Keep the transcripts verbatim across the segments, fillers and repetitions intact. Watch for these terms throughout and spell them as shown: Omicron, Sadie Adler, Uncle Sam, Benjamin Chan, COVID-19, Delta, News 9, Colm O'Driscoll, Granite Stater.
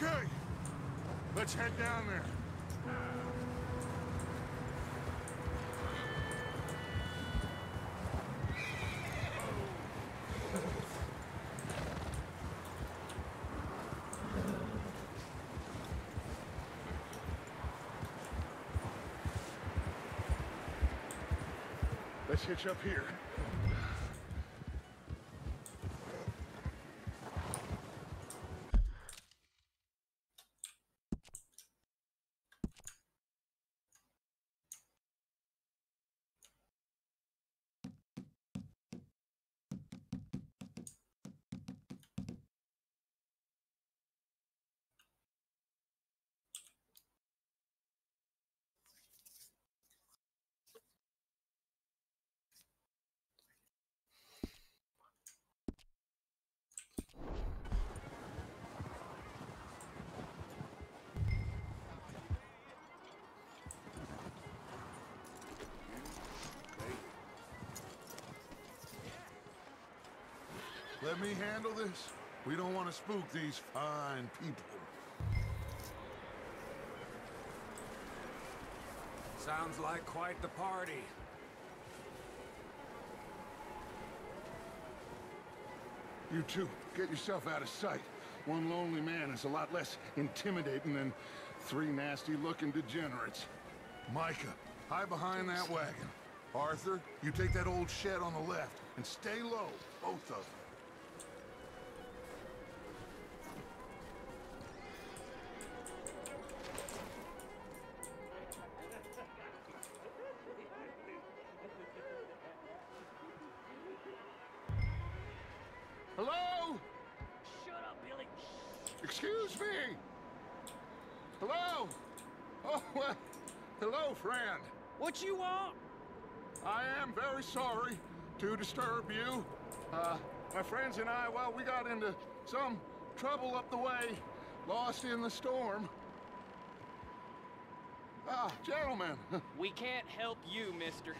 Okay, let's head down there. Let's hitch up here. Let me handle this. We don't want to spook these fine people. Sounds like quite the party. You two, get yourself out of sight. One lonely man is a lot less intimidating than three nasty-looking degenerates. Micah, hide behind that wagon. Arthur, you take that old shed on the left and stay low, both of them. Excuse me! Hello? Oh, well, hello, friend. What you want? I am very sorry to disturb you. Uh, my friends and I, well, we got into some trouble up the way, lost in the storm. Ah, gentlemen. We can't help you, mister.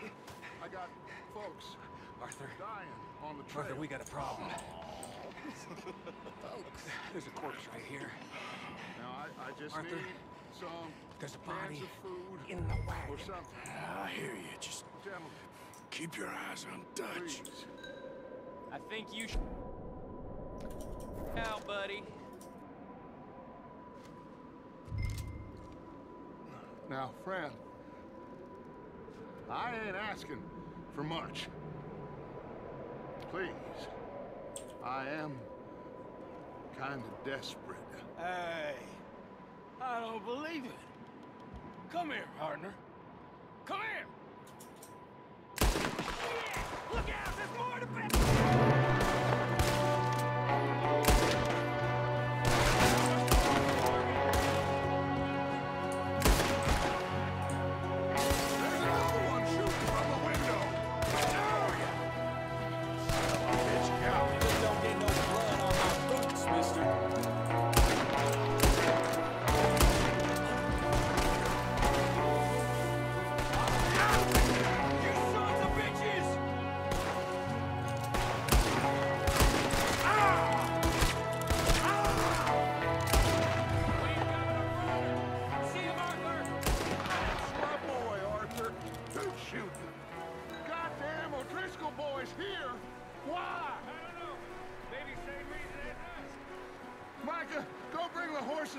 I got folks. Arthur. Dying on the trail. Arthur, we got a problem. There's a corpse right here. Now I, I just Arthur, need some there's a body food in the wagon. Or something. I hear you. Just Gentlemen. Keep your eyes on Dutch. Please. I think you should. Now, buddy. Now, friend, I ain't asking for much. Please. I am kind of desperate. Hey, I don't believe it. Come here, partner. Come here! Yeah! Look out, there's more to bet. There's another one shooting from the window. How are you? Son of a bitch, coward.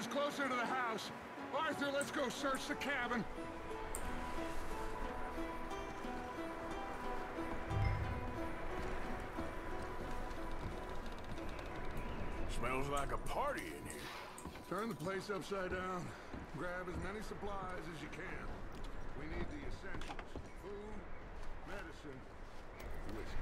Closer to the house. Arthur, let's go search the cabin. Smells like a party in here. Turn the place upside down. Grab as many supplies as you can. We need the essentials. Food, medicine, whiskey.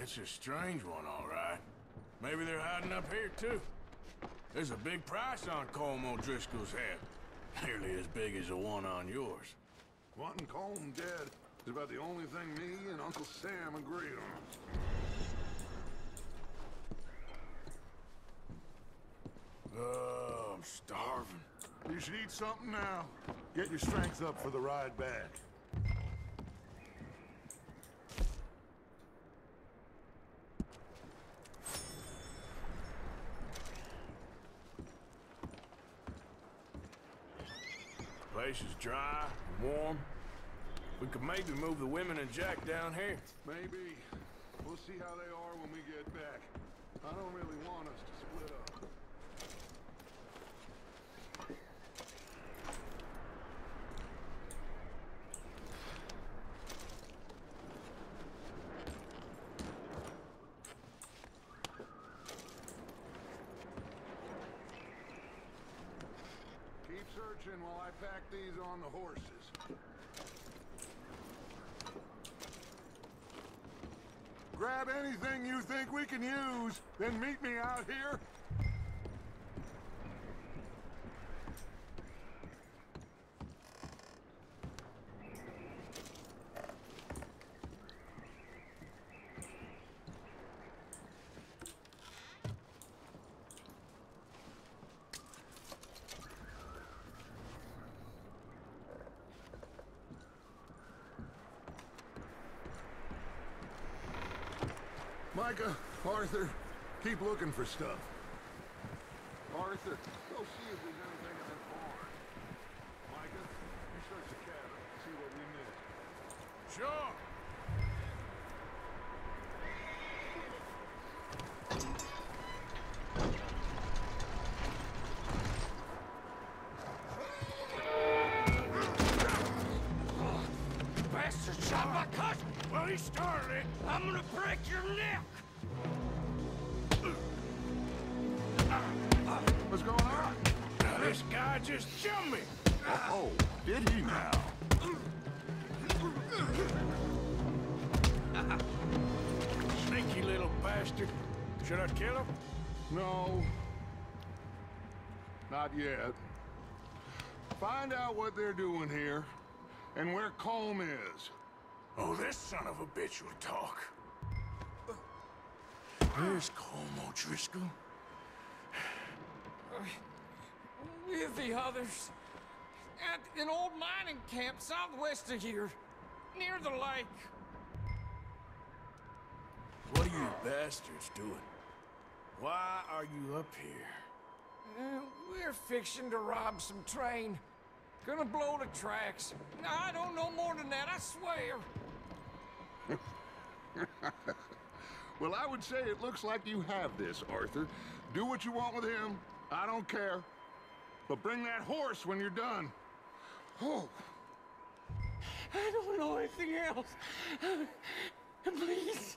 It's a strange one, all right. Maybe they're hiding up here, too. There's a big price on Colm O'Driscoll's head. Nearly as big as the one on yours. Wanting Colm dead is about the only thing me and Uncle Sam agreed on. Oh, I'm starving. You should eat something now. Get your strength up for the ride back. The place is dry, warm. We could maybe move the women and Jack down here. Maybe. We'll see how they are when we get back. I don't really want us to split up. Keep searching while I pack these on the horses. Grab anything you think we can use, then meet me out here. Micah, Arthur, keep looking for stuff. Arthur, go see if there's anything in that barn. Micah, you search the cabin, see what we missed. Sure! Started, I'm gonna break your neck! What's going on? Now this guy just jumped me! Oh, did he now? Sneaky little bastard. Should I kill him? No. Not yet. Find out what they're doing here and where Colm is. Oh, this son of a bitch will talk. Where's Colm O'Driscoll? With the others. At an old mining camp southwest of here, near the lake. What are you bastards doing? Why are you up here? Uh, we're fixing to rob some train. Gonna blow the tracks. No, I don't know more than that, I swear. Well, I would say it looks like you have this, Arthur. Do what you want with him. I don't care. But bring that horse when you're done. Oh. I don't know anything else. Please.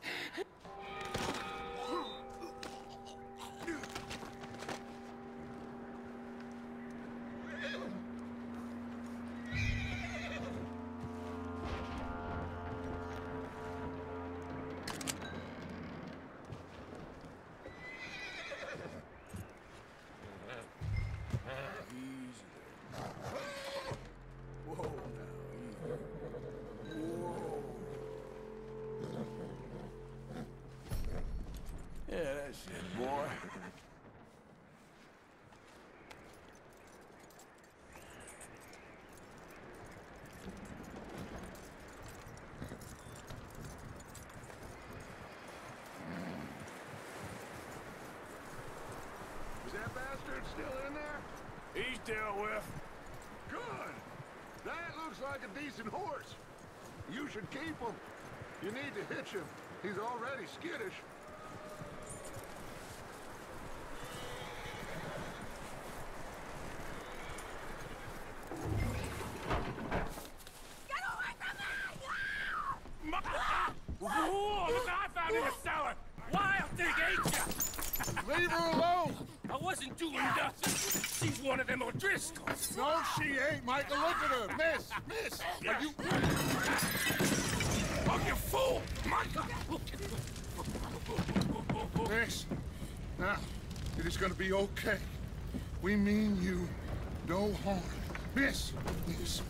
Good boy. Is that bastard still in there? He's dealt with. Good. That looks like a decent horse. You should keep him. You need to hitch him. He's already skittish. Leave her alone! I wasn't doing nothing! She's one of them O'Driscolls! No, she ain't, Michael! Look at her! Miss! Miss! Are you... Oh, you fool! Michael! Miss, now, it is gonna be okay. We mean you no harm. Miss! Miss!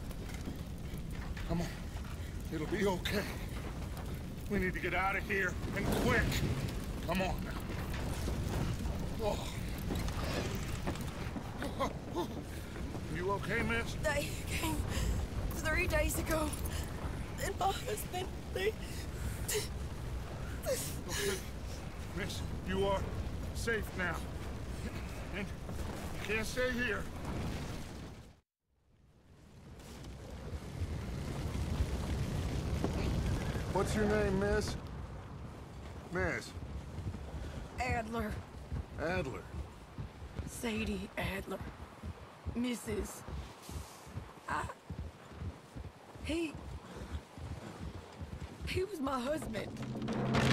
Come on. It'll be okay. We need to get out of here, and quick! Come on now. Oh. Oh. You days ago. Their fathers, they... they... Okay. Miss, you are safe now. And you can't stay here. What's your name, miss? Miss? Adler. Adler? Sadie Adler. Missus I... He... He was my husband.